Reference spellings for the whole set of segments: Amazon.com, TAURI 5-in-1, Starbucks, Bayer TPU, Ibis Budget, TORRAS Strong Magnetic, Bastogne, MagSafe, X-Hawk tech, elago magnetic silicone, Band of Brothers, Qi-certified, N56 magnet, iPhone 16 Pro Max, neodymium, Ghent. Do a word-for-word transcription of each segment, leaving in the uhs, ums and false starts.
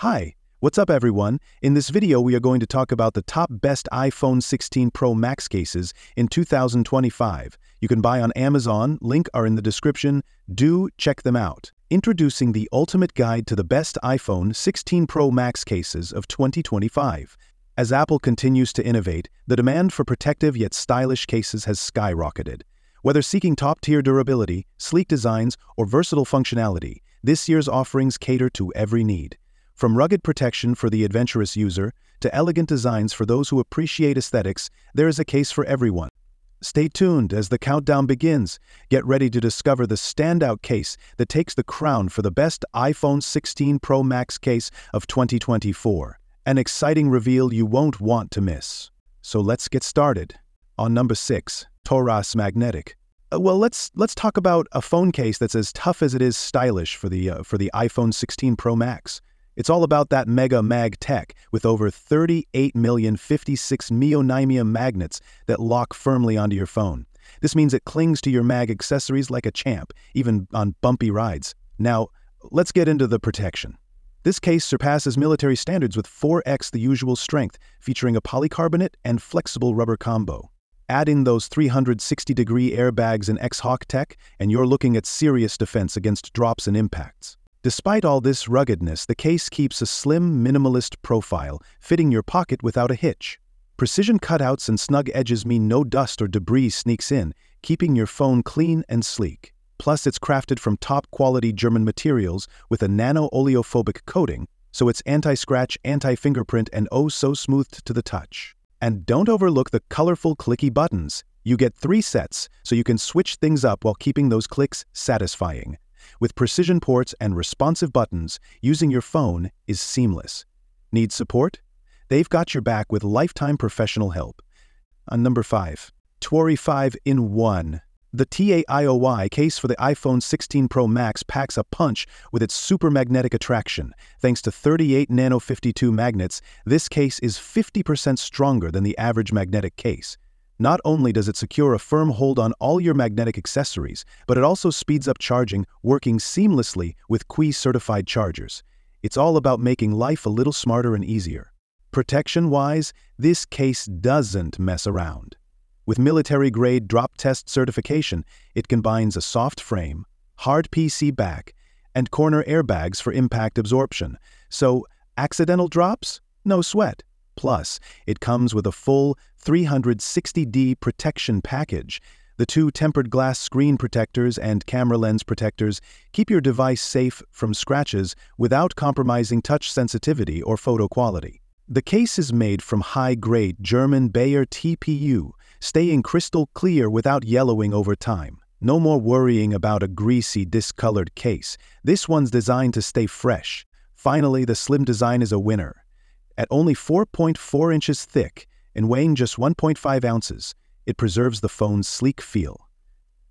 Hi, what's up everyone? In this video we are going to talk about the top best iPhone sixteen Pro Max cases in two thousand twenty-five. You can buy on Amazon, link are in the description, do check them out. Introducing the ultimate guide to the best iPhone sixteen Pro Max cases of twenty twenty-five. As Apple continues to innovate, the demand for protective yet stylish cases has skyrocketed. Whether seeking top-tier durability, sleek designs, or versatile functionality, this year's offerings cater to every need. From rugged protection for the adventurous user, to elegant designs for those who appreciate aesthetics, there is a case for everyone. Stay tuned as the countdown begins. Get ready to discover the standout case that takes the crown for the best iPhone sixteen Pro Max case of twenty twenty-four. An exciting reveal you won't want to miss. So let's get started. On number six, TORRAS Magnetic. Uh, well, let's let's talk about a phone case that's as tough as it is stylish for the uh, for the iPhone sixteen Pro Max. It's all about that mega mag tech with over thirty-eight million fifty-six neodymium magnets that lock firmly onto your phone. This means it clings to your mag accessories like a champ, even on bumpy rides. Now, let's get into the protection. This case surpasses military standards with four X the usual strength, featuring a polycarbonate and flexible rubber combo. Add in those three hundred sixty degree airbags in X-Hawk tech, and you're looking at serious defense against drops and impacts. Despite all this ruggedness, the case keeps a slim, minimalist profile, fitting your pocket without a hitch. Precision cutouts and snug edges mean no dust or debris sneaks in, keeping your phone clean and sleek. Plus, it's crafted from top-quality German materials with a nano-oleophobic coating, so it's anti-scratch, anti-fingerprint, and oh so smoothed to the touch. And don't overlook the colorful clicky buttons. You get three sets, so you can switch things up while keeping those clicks satisfying. With precision ports and responsive buttons, using your phone is seamless. Need support? They've got your back with lifetime professional help. On number five, TAURI five in one. The TAURI case for the iPhone sixteen Pro Max packs a punch with its super magnetic attraction. Thanks to thirty-eight nano fifty-two magnets, this case is fifty percent stronger than the average magnetic case. Not only does it secure a firm hold on all your magnetic accessories, but it also speeds up charging, working seamlessly with Qi-certified chargers. It's all about making life a little smarter and easier. Protection-wise, this case doesn't mess around. With military-grade drop test certification, it combines a soft frame, hard P C back, and corner airbags for impact absorption. So, accidental drops? No sweat. Plus, it comes with a full three hundred sixty D protection package. The two tempered glass screen protectors and camera lens protectors keep your device safe from scratches without compromising touch sensitivity or photo quality. The case is made from high-grade German Bayer T P U, staying crystal clear without yellowing over time. No more worrying about a greasy, discolored case. This one's designed to stay fresh. Finally, the slim design is a winner. At only four point four inches thick and weighing just one point five ounces, it preserves the phone's sleek feel.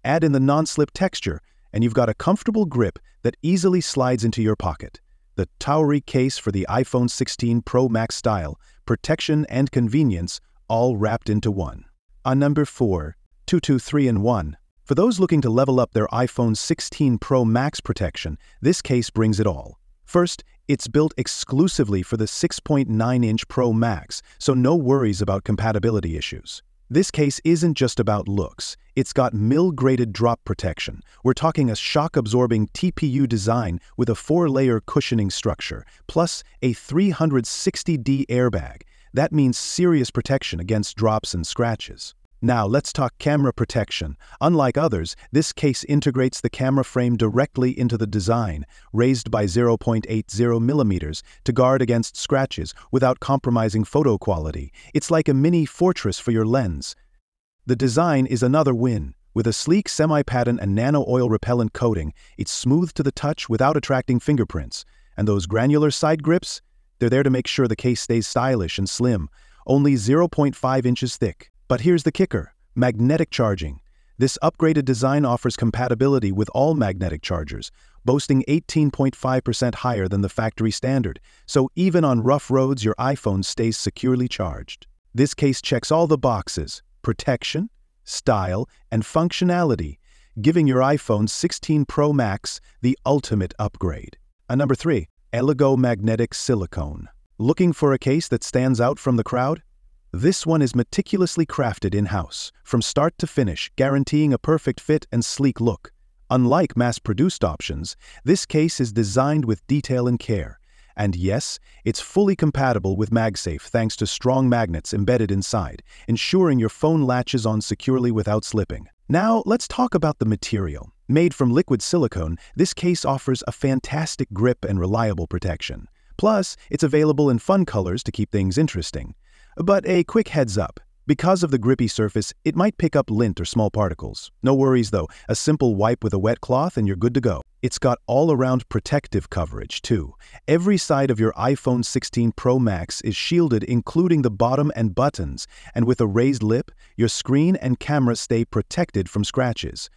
Add in the non-slip texture, and you've got a comfortable grip that easily slides into your pocket. The TAURI case for the iPhone sixteen Pro Max style, protection and convenience, all wrapped into one. On number four, two two three in one. For those looking to level up their iPhone sixteen Pro Max protection, this case brings it all. First, it's built exclusively for the six point nine inch Pro Max, so no worries about compatibility issues. This case isn't just about looks. It's got M I L-graded drop protection. We're talking a shock-absorbing T P U design with a four-layer cushioning structure, plus a three hundred sixty D airbag. That means serious protection against drops and scratches. Now, let's talk camera protection. Unlike others, this case integrates the camera frame directly into the design, raised by zero point eight zero millimeters to guard against scratches without compromising photo quality. It's like a mini fortress for your lens. The design is another win. With a sleek semi-pattern and nano-oil repellent coating, it's smooth to the touch without attracting fingerprints. And those granular side grips? They're there to make sure the case stays stylish and slim, only zero point five inches thick. But here's the kicker, magnetic charging. This upgraded design offers compatibility with all magnetic chargers, boasting eighteen point five percent higher than the factory standard, so even on rough roads your iPhone stays securely charged. This case checks all the boxes, protection, style, and functionality, giving your iPhone sixteen Pro Max the ultimate upgrade. And number three, Elago Magnetic Silicone. Looking for a case that stands out from the crowd? This one is meticulously crafted in-house, from start to finish, guaranteeing a perfect fit and sleek look. Unlike mass-produced options, this case is designed with detail and care. And yes, it's fully compatible with MagSafe thanks to strong magnets embedded inside, ensuring your phone latches on securely without slipping. Now, let's talk about the material. Made from liquid silicone, this case offers a fantastic grip and reliable protection. Plus, it's available in fun colors to keep things interesting. But a quick heads up. Because of the grippy surface, it might pick up lint or small particles. No worries though, a simple wipe with a wet cloth and you're good to go. It's got all-around protective coverage too. Every side of your iPhone sixteen Pro Max is shielded, including the bottom and buttons, and with a raised lip, your screen and camera stay protected from scratches.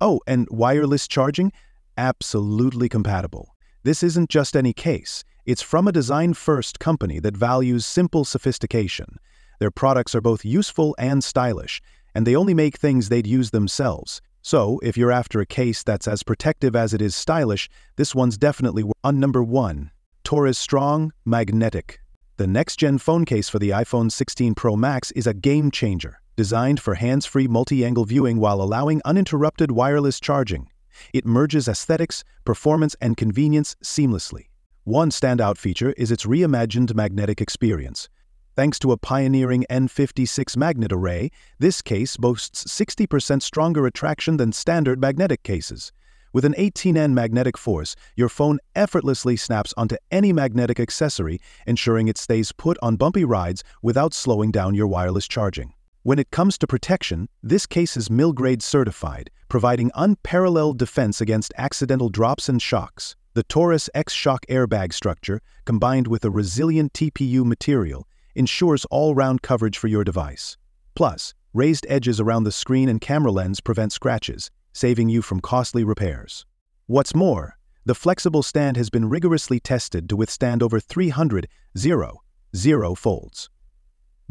Oh, and wireless charging? Absolutely compatible. This isn't just any case. It's from a design-first company that values simple sophistication. Their products are both useful and stylish, and they only make things they'd use themselves. So, if you're after a case that's as protective as it is stylish, this one's definitely worth it. On number one, TORRAS Strong Magnetic. The next-gen phone case for the iPhone sixteen Pro Max is a game-changer, designed for hands-free multi-angle viewing while allowing uninterrupted wireless charging. It merges aesthetics, performance, and convenience seamlessly. One standout feature is its reimagined magnetic experience. Thanks to a pioneering N fifty-six magnet array, this case boasts sixty percent stronger attraction than standard magnetic cases. With an eighteen N magnetic force, your phone effortlessly snaps onto any magnetic accessory, ensuring it stays put on bumpy rides without slowing down your wireless charging. When it comes to protection, this case is M I L-Grade certified, providing unparalleled defense against accidental drops and shocks. The TORRAS X-Shock airbag structure, combined with a resilient T P U material, ensures all-round coverage for your device. Plus, raised edges around the screen and camera lens prevent scratches, saving you from costly repairs. What's more, the flexible stand has been rigorously tested to withstand over three hundred folds.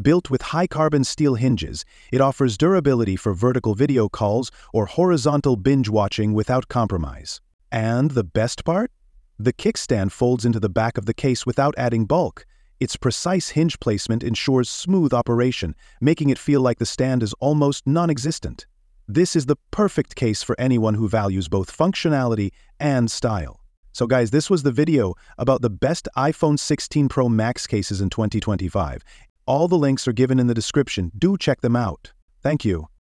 Built with high-carbon steel hinges, it offers durability for vertical video calls or horizontal binge-watching without compromise. And the best part? The kickstand folds into the back of the case without adding bulk. Its precise hinge placement ensures smooth operation, making it feel like the stand is almost non-existent. This is the perfect case for anyone who values both functionality and style. So guys, this was the video about the best iPhone sixteen Pro Max cases in twenty twenty-five. All the links are given in the description. Do check them out. Thank you.